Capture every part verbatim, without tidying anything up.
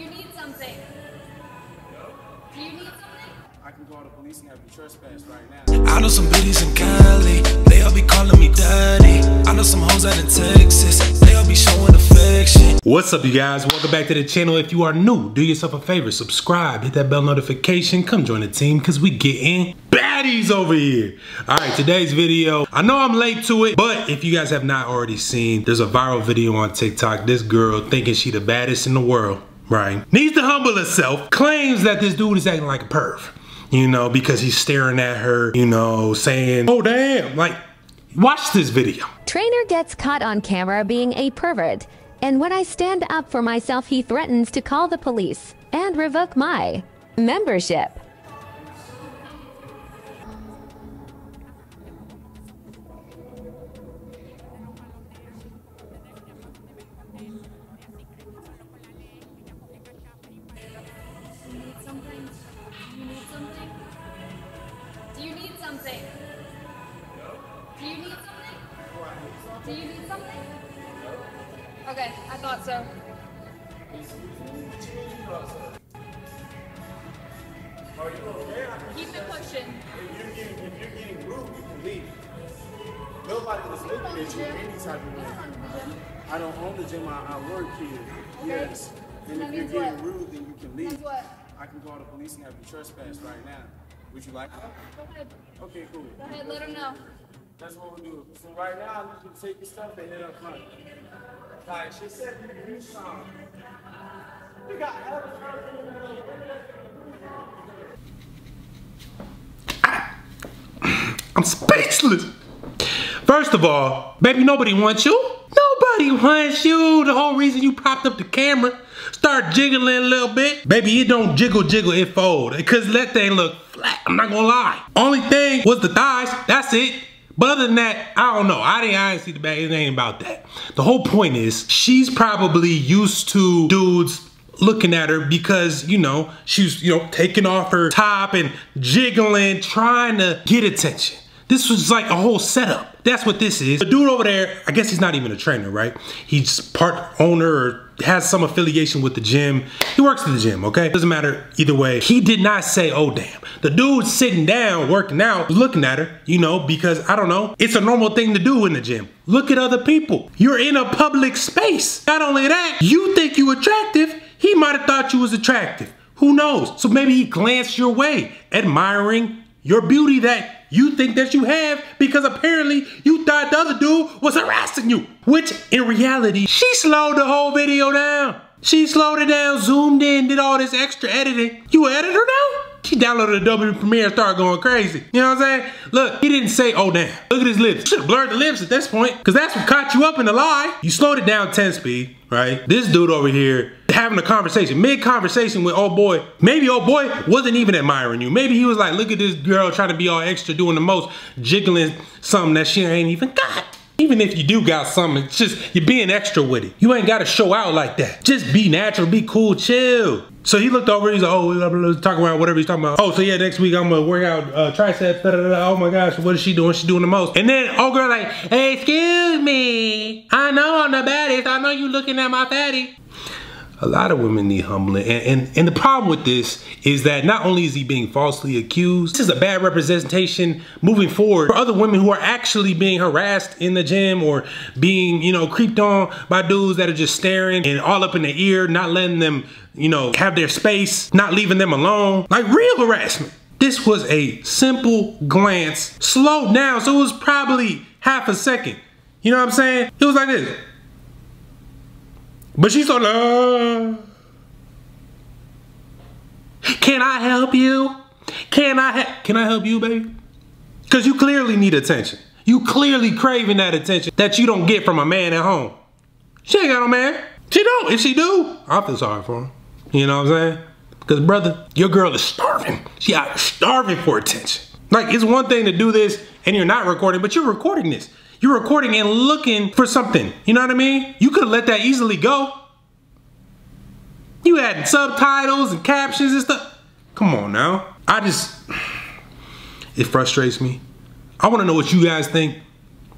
Do you need something? Do you need something? I can call the police and have you trespassed right now. I know some biddies in Cali, they'll be calling me daddy. I know some hoes out in Texas, they'll be showing affection. What's up, you guys? Welcome back to the channel. If you are new, do yourself a favor, subscribe, hit that bell notification, come join the team because we getting baddies over here. All right, today's video, I know I'm late to it, but if you guys have not already seen, there's a viral video on TikTok. This girl thinking she the baddest in the world, right? Needs to humble herself, claims that this dude is acting like a perv. You know, because he's staring at her, you know, saying, oh damn, like, watch this video. Trainer gets caught on camera being a pervert, and when I stand up for myself, he threatens to call the police and revoke my membership. Do you need something? Okay, I thought so. Keep it pushing. If you're getting, if you're getting rude, you can leave. Nobody was looking at you any type of way. I don't own the gym, I, I work here. Okay. Yes. And if you're getting what? rude, then you can leave. What? I can call the police and have you trespassed right now. Would you like that? Go ahead. Okay, cool. Go ahead, let them know. That's what we do. So right now, you can take your stuff and hit up money. Like she said, you do something. We got I'm speechless. First of all, baby, nobody wants you. Nobody wants you. The whole reason you popped up the camera, start jiggling a little bit. Baby, it don't jiggle, jiggle, it fold. Because that thing look flat, I'm not gonna lie. Only thing was the thighs, that's it. But other than that, I don't know. I didn't, I didn't see the bag. It ain't about that. The whole point is she's probably used to dudes looking at her because, you know, she's, you know, taking off her top and jiggling, trying to get attention. This was like a whole setup. That's what this is. The dude over there, I guess he's not even a trainer, right? He's part owner or has some affiliation with the gym. He works at the gym, okay? Doesn't matter either way. He did not say, oh damn. The dude sitting down, working out, looking at her, you know, because I don't know, it's a normal thing to do in the gym. Look at other people. You're in a public space. Not only that, you think you attractive, he might have thought you was attractive. Who knows? So maybe he glanced your way, admiring your beauty that you think that you have because apparently you thought the other dude was harassing you. Which in reality, she slowed the whole video down. She slowed it down, zoomed in, did all this extra editing. You an editor now? She downloaded Adobe Premiere and started going crazy. You know what I'm saying? Look, he didn't say, oh damn. Look at his lips. Should've blurred the lips at this point, because that's what caught you up in the lie. You slowed it down ten speed, right? This dude over here having a conversation, mid-conversation with old boy. Maybe old boy wasn't even admiring you. Maybe he was like, look at this girl trying to be all extra, doing the most, jiggling something that she ain't even got. Even if you do got something, it's just, you're being extra with it. You ain't gotta show out like that. Just be natural, be cool, chill. So he looked over, he's like, oh, blah, blah, blah, talking about whatever he's talking about. Oh, so yeah, next week I'm gonna work out uh, triceps, da, da, da. Oh my gosh, what is she doing? She doing the most. And then old girl like, hey, excuse me. I know I'm the baddest. I know you looking at my fatty. A lot of women need humbling. And, and, and the problem with this is that not only is he being falsely accused, this is a bad representation moving forward for other women who are actually being harassed in the gym or being, you know, creeped on by dudes that are just staring and all up in their ear, not letting them, you know, have their space, not leaving them alone. Like real harassment. This was a simple glance, slowed down, so it was probably half a second. You know what I'm saying? It was like this. But she's like, uh, can I help you? Can I, can I help you, baby? Because you clearly need attention. You clearly craving that attention that you don't get from a man at home. She ain't got no man. She don't. If she do, I feel sorry for her. You know what I'm saying? Because, brother, your girl is starving. She out starving for attention. Like, it's one thing to do this and you're not recording, but you're recording this. You're recording and looking for something. You know what I mean? You could have let that easily go. You had subtitles and captions and stuff. Come on now. I just, it frustrates me. I want to know what you guys think.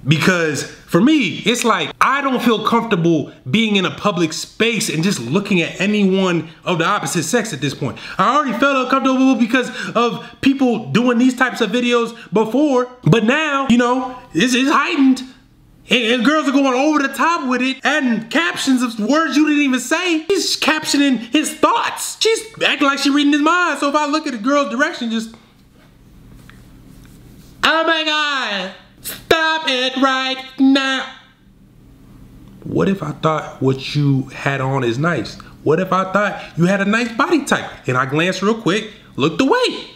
Because for me, it's like I don't feel comfortable being in a public space and just looking at anyone of the opposite sex at this point. I already felt uncomfortable because of people doing these types of videos before, but now, you know, it's, it's heightened. And, and girls are going over the top with it, adding captions of words you didn't even say. She's captioning his thoughts. She's acting like she's reading his mind. So if I look at a girl's direction, just, oh my God. Stop it right now. What if I thought what you had on is nice? What if I thought you had a nice body type? And I glanced real quick, looked away.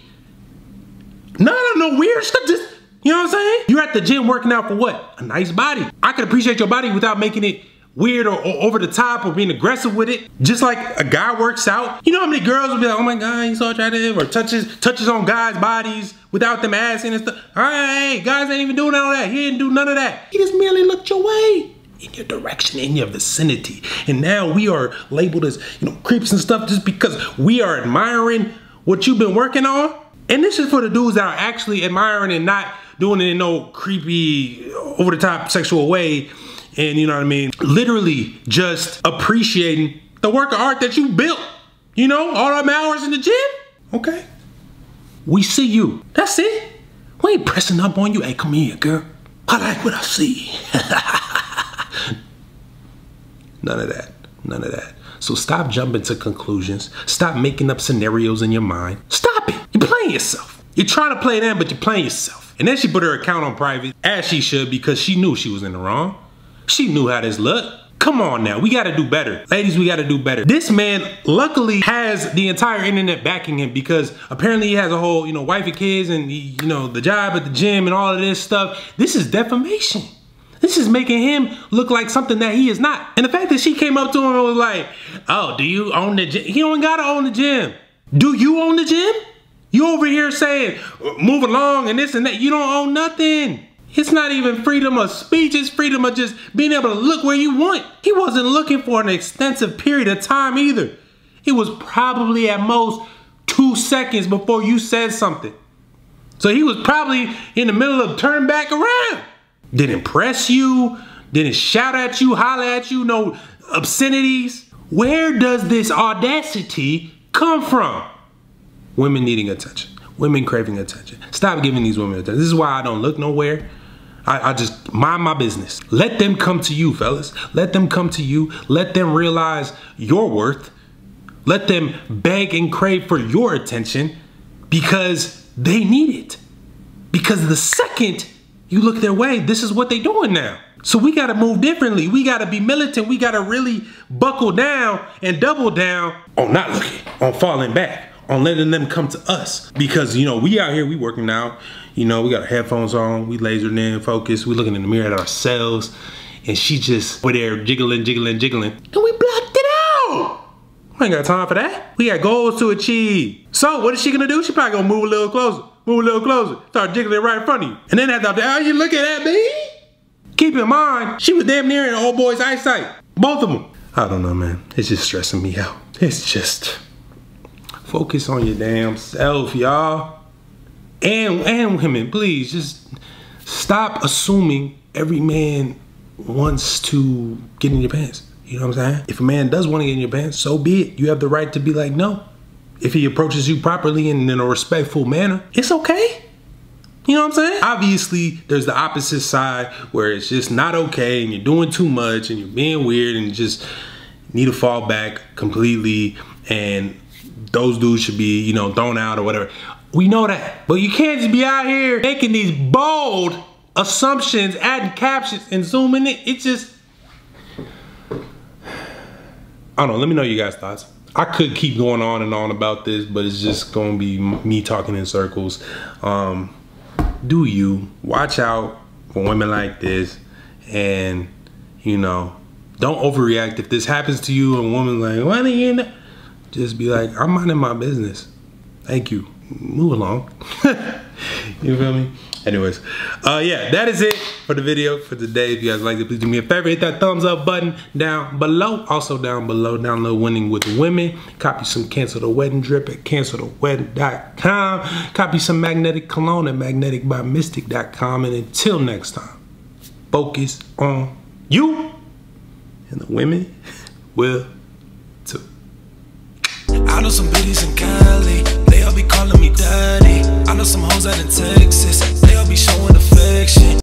No, no, no weird stuff. Just, you know what I'm saying? You're at the gym working out for what? A nice body. I can appreciate your body without making it weird or, or over the top or being aggressive with it. Just like a guy works out. You know how many girls will be like, oh my God, he's so attractive, or touches touches on guys' bodies without them asking and stuff. All right, guys ain't even doing all that. He didn't do none of that. He just merely looked your way, in your direction, in your vicinity. And now we are labeled as, you know, creeps and stuff just because we are admiring what you've been working on. And this is for the dudes that are actually admiring and not doing it in no creepy, over the top sexual way. And you know what I mean? Literally just appreciating the work of art that you built. You know, all them hours in the gym. Okay. We see you. That's it. We ain't pressing up on you. Hey, come here, girl. I like what I see. None of that. None of that. So stop jumping to conclusions. Stop making up scenarios in your mind. Stop it. You're playing yourself. You're trying to play them, but you're playing yourself. And then she put her account on private, as she should, because she knew she was in the wrong. She knew how this looked. Come on now, we gotta do better. Ladies, we gotta do better. This man luckily has the entire internet backing him because apparently he has a whole, you know, wife and kids and, you know, the job at the gym and all of this stuff. This is defamation. This is making him look like something that he is not. And the fact that she came up to him and was like, oh, do you own the gym? He don't gotta own the gym. Do you own the gym? You over here saying, move along and this and that. You don't own nothing. It's not even freedom of speech, it's freedom of just being able to look where you want. He wasn't looking for an extensive period of time either. It was probably at most two seconds before you said something. So he was probably in the middle of turning back around. Didn't press you, didn't shout at you, holler at you, no obscenities. Where does this audacity come from? Women needing attention, women craving attention. Stop giving these women attention. This is why I don't look nowhere. I, I just mind my business. Let them come to you, fellas. Let them come to you. Let them realize your worth. Let them beg and crave for your attention because they need it. Because the second you look their way, this is what they're doing now. So we gotta move differently. We gotta be militant. We gotta really buckle down and double down on not looking, on falling back, on letting them come to us. Because, you know, we out here, we working out, you know, we got our headphones on, we lasered in, focused, we looking in the mirror at ourselves, and she just over there jiggling, jiggling, jiggling, and we blocked it out. We ain't got time for that. We got goals to achieve. So what is she gonna do? She probably gonna move a little closer, move a little closer, start jiggling right in front of you. And then after, are you looking at me? Keep in mind, she was damn near in the old boy's eyesight, both of them. I don't know, man, it's just stressing me out. It's just, focus on your damn self, y'all. And, and women, please, just stop assuming every man wants to get in your pants. You know what I'm saying? If a man does want to get in your pants, so be it. You have the right to be like, no. If he approaches you properly and in a respectful manner, it's okay. You know what I'm saying? Obviously, there's the opposite side where it's just not okay and you're doing too much and you're being weird and you just need to fall back completely, and those dudes should be, you know, thrown out or whatever. We know that. But you can't just be out here making these bold assumptions, adding captions and zooming in. It's just, I don't know. Let me know your guys' thoughts. I could keep going on and on about this, but it's just going to be me talking in circles. Um, do you watch out for women like this? And, you know, don't overreact. If this happens to you and a woman's like, why do you know? Just be like, I'm minding my business. Thank you. Move along. You feel me? Anyways, uh, yeah, that is it for the video for today. If you guys liked it, please do me a favor. Hit that thumbs up button down below. Also down below, download Winning with Women. Copy some Cancel the Wedding drip at cancel the wedding dot com. Copy some Magnetic Cologne at magnetic by mystic dot com. And until next time, focus on you, and the women will too. I know some biddies in Cali, they'll be calling me daddy. I know some hoes out in Texas, they'll be showing affection.